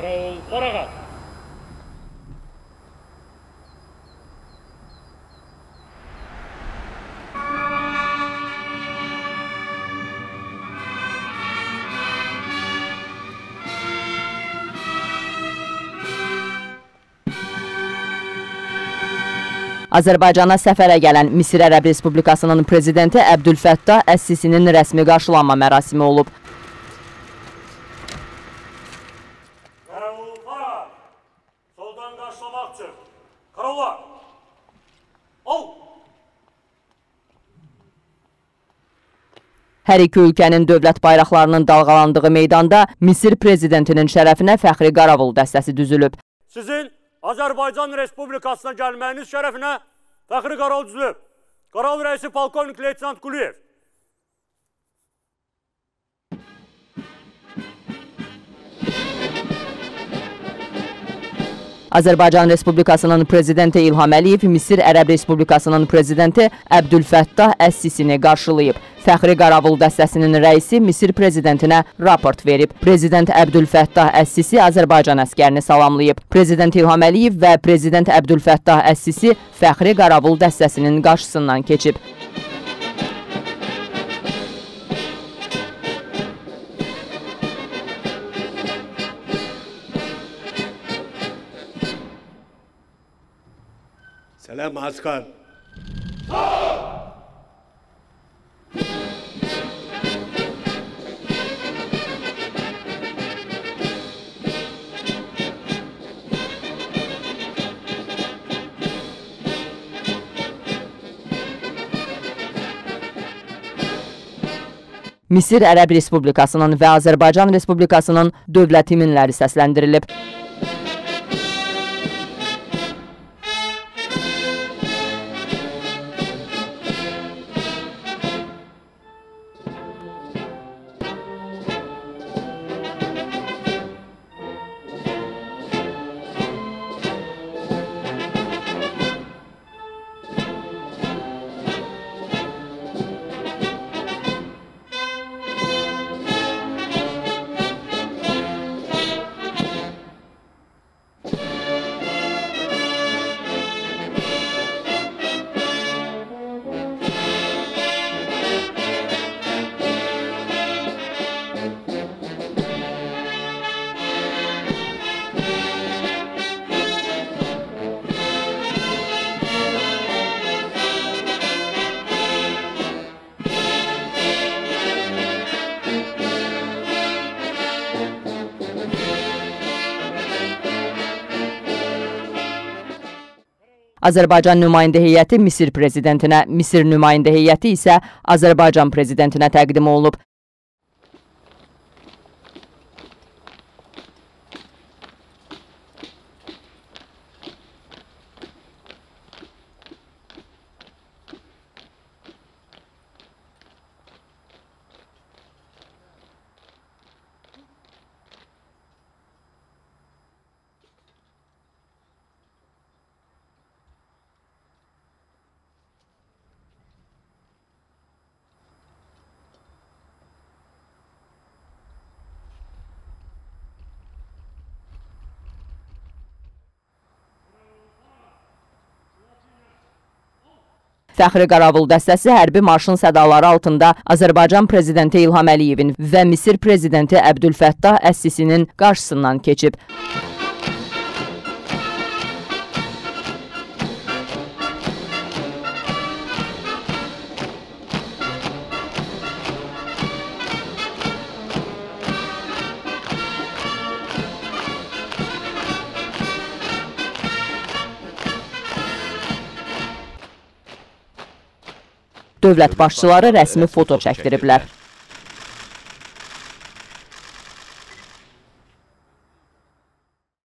Raul Qarağat. Azərbaycana səfərə gələn Misir Ərəb Respublikasının prezidenti Əbdülfəttah Əs-Sisinin rəsmi qarşılanma mərasimi olub. Hər iki ölkənin dövlət bayraqlarının dalğalandığı meydanda Misir prezidentinin şərəfinə Fəxri Qaravul dəstəsi düzülüb. Sizin Azərbaycan Respublikasına gəlməyiniz şərəfinə Fəxri Qaravul düzülüb. Qaravul rəisi Polkovnik Leytenant Kuliyev. Azərbaycan Respublikasının prezidenti İlham Əliyev Misir Ərəb Respublikasının prezidenti Əbdülfəttah Əs-Sisini qarşılayıb. Fəxri Qaravul dəstəsinin rəisi Misir prezidentinə raport verib. Prezident Əbdülfəttah Əs-Sisi Azərbaycan əskərini salamlayıb. Prezident İlham Əliyev və prezident Əbdülfəttah Əs-Sisi Fəxri Qaravul dəstəsinin qarşısından keçib. Selam Askan. Misir Ərəb Respublikasının və Azərbaycan Respublikasının dövlət himnləri səsləndirilib. Azərbaycan nümayəndə heyəti Misir prezidentinə, Misir nümayəndə heyəti isə Azərbaycan prezidentinə təqdim olunub. Fəxri Qaravul dəstəsi hərbi marşın sədaları altında Azərbaycan prezidenti İlham Əliyevin və Misir prezidenti Əbdülfəttah Əs-Sisinin qarşısından keçib. Dövlət başçıları rəsmi foto çəkdiriblər.